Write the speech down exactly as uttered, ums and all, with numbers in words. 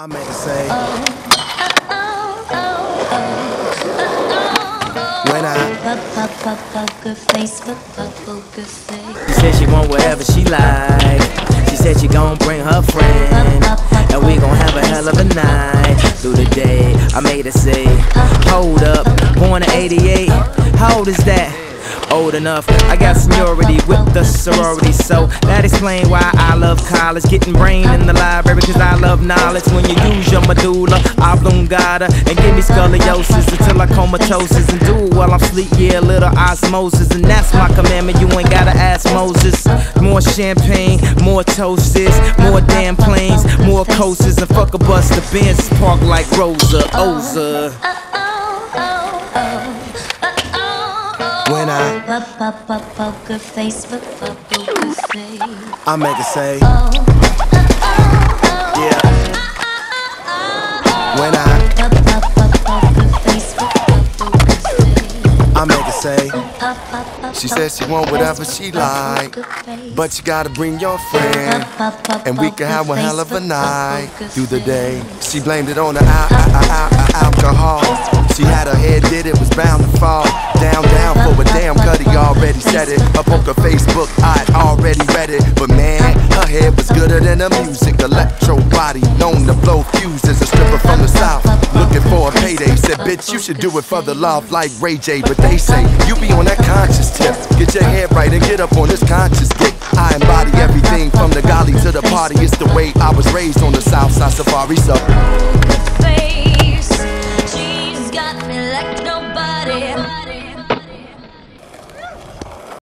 I made a save. When I she said she want whatever she like. She said she gon' bring her friend, and we gon' have a hell of a night. Through the day, I made her say, hold up, born in eighty-eight, how old is that? Old enough, I got seniority with the sorority, so that explains why I love college. Getting brain in the library, cause I love knowledge. When you use your medulla oblongata and give me scoliosis until I comatosis, and do it while I'm sleep, yeah, little osmosis. And that's my commandment, you ain't gotta ask Moses. More champagne, more toasts, more damn planes, more coasters, and fuck a bus, the Benz park like Rosa, Oza. When I poker face, but poker face, I make a say. Yeah. When I poker face, but poker face, I make a say. She says she want whatever she like, but you gotta bring your friend, and we can have a hell of a night through the day. She blamed it on the alcohol. She had her head did it, was bound to fall. Down, down for a damn cut, he already said it. Up on her Facebook, I already read it. But man, her head was gooder than her music. Electro body, known to blow fuses. A stripper from the south, looking for a payday. Said, bitch, you should do it for the love like Ray J. But they say, you be on that conscious tip. Get your head right and get up on this conscious dick. I embody everything from the golly to the party. It's the way I was raised on the south side safari, so